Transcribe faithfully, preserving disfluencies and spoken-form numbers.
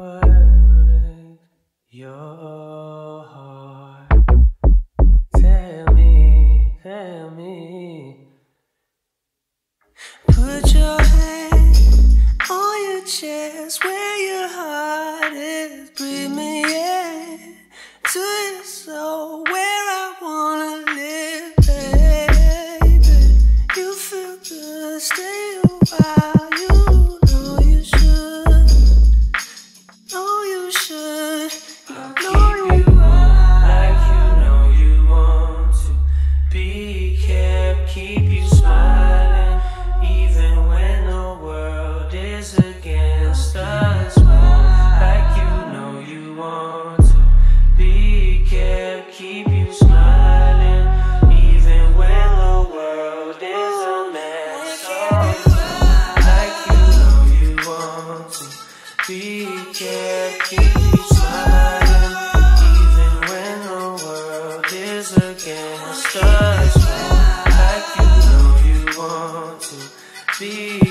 What your heart? Tell me, tell me. Put your hand on your chest where your heart is. Breathe me in to your soul where I wanna live, baby. You feel good, stay a while. We can't keep smiling, even when the world is against us. Like you know you want to be.